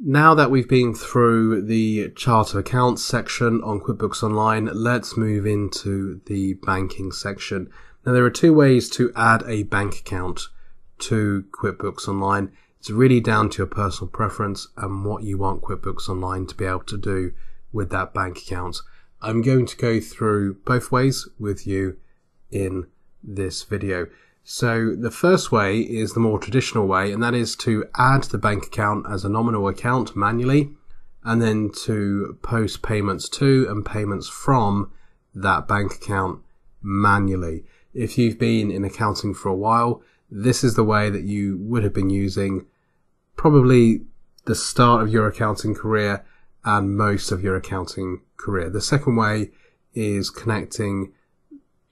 Now that we've been through the chart of accounts section on QuickBooks Online, let's move into the banking section. Now there are two ways to add a bank account to QuickBooks Online. It's really down to your personal preference and what you want QuickBooks Online to be able to do with that bank account. I'm going to go through both ways with you in this video. So the first way is the more traditional way, and that is to add the bank account as a nominal account manually and then to post payments to and payments from that bank account manually. If you've been in accounting for a while, this is the way that you would have been using probably the start of your accounting career and most of your accounting career. The second way is connecting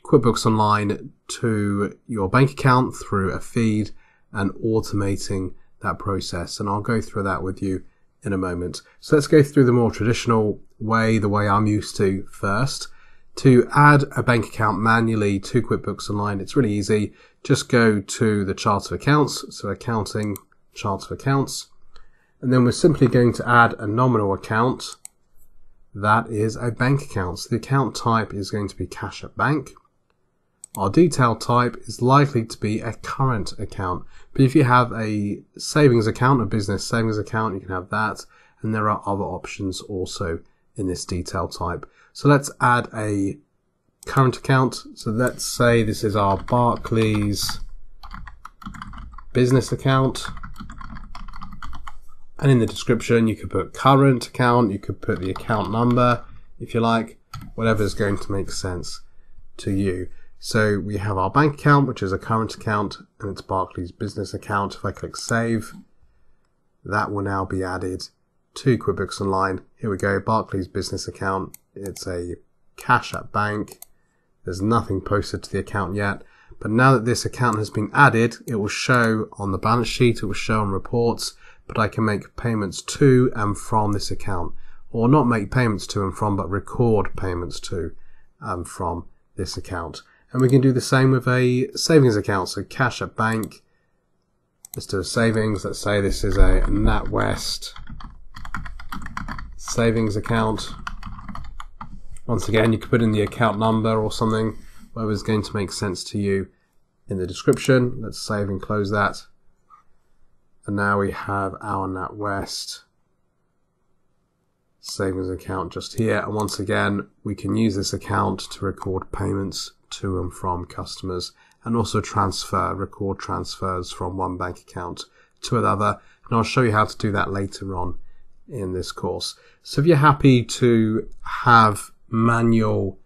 QuickBooks Online to your bank account through a feed and automating that process. And I'll go through that with you in a moment. So let's go through the more traditional way, the way I'm used to first. To add a bank account manually to QuickBooks Online, it's really easy. Just go to the chart of accounts, so accounting, chart of accounts. And then we're simply going to add a nominal account. That is a bank account. So the account type is going to be cash at bank. Our detail type is likely to be a current account, but if you have a savings account, a business savings account, you can have that, and there are other options also in this detail type. So let's add a current account. So let's say this is our Barclays business account, and in the description you could put current account, you could put the account number if you like, whatever is going to make sense to you. So we have our bank account, which is a current account, and it's Barclays business account. If I click save, that will now be added to QuickBooks Online. Here we go, Barclays business account. It's a cash at bank. There's nothing posted to the account yet, but now that this account has been added, it will show on the balance sheet, it will show on reports, but I can make payments to and from this account, or not make payments to and from, but record payments to and from this account. And we can do the same with a savings account, so cash at bank. Let's do a savings. Let's say this is a NatWest savings account. Once again, you could put in the account number or something, whatever is going to make sense to you in the description. Let's save and close that. And now we have our NatWest savings account just here. And once again, we can use this account to record payments to and from customers, and also record transfers from one bank account to another, and I'll show you how to do that later on in this course. So if you're happy to have manual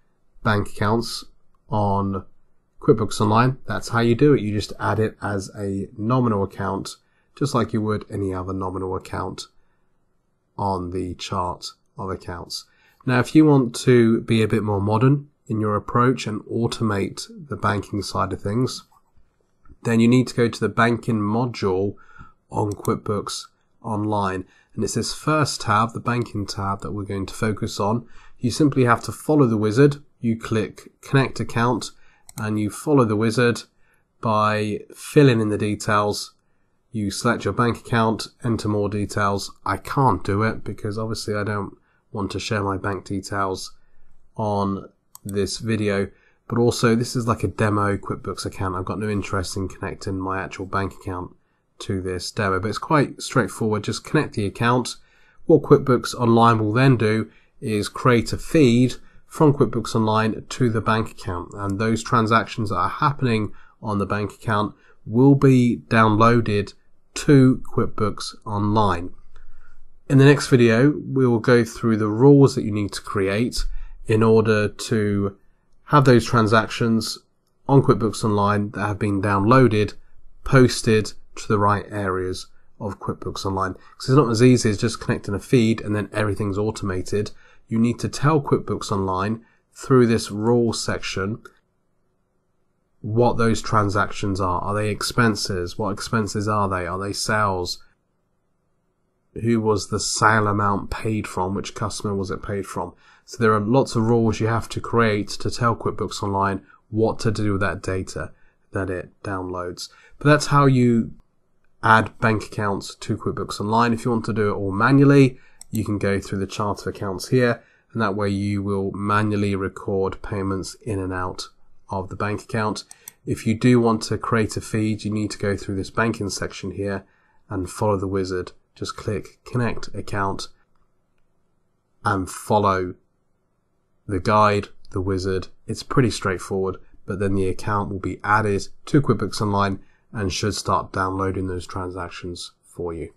bank accounts on QuickBooks Online, that's how you do it. You just add it as a nominal account, just like you would any other nominal account on the chart of accounts. Now if you want to be a bit more modern in your approach and automate the banking side of things, then you need to go to the banking module on QuickBooks Online. And it's this first tab, the banking tab, that we're going to focus on. You simply have to follow the wizard. You click connect account and you follow the wizard by filling in the details. You select your bank account, enter more details. I can't do it because obviously I don't want to share my bank details on this video, but also this is like a demo QuickBooks account. I've got no interest in connecting my actual bank account to this demo, but it's quite straightforward. Just connect the account. What QuickBooks Online will then do is create a feed from QuickBooks Online to the bank account, and those transactions that are happening on the bank account will be downloaded to QuickBooks Online. In the next video, we will go through the rules that you need to create in order to have those transactions on QuickBooks Online that have been downloaded posted to the right areas of QuickBooks Online. Because it's not as easy as just connecting a feed and then everything's automated. You need to tell QuickBooks Online through this rules section what those transactions are. Are they expenses? What expenses are they? Are they sales? Who was the sale amount paid from? Which customer was it paid from? So there are lots of rules you have to create to tell QuickBooks Online what to do with that data that it downloads. But that's how you add bank accounts to QuickBooks Online. If you want to do it all manually, you can go through the chart of accounts here, and that way you will manually record payments in and out of the bank account. If you do want to create a feed, you need to go through this banking section here and follow the wizard. Just click Connect Account and follow the guide, the wizard. It's pretty straightforward, but then the account will be added to QuickBooks Online and should start downloading those transactions for you.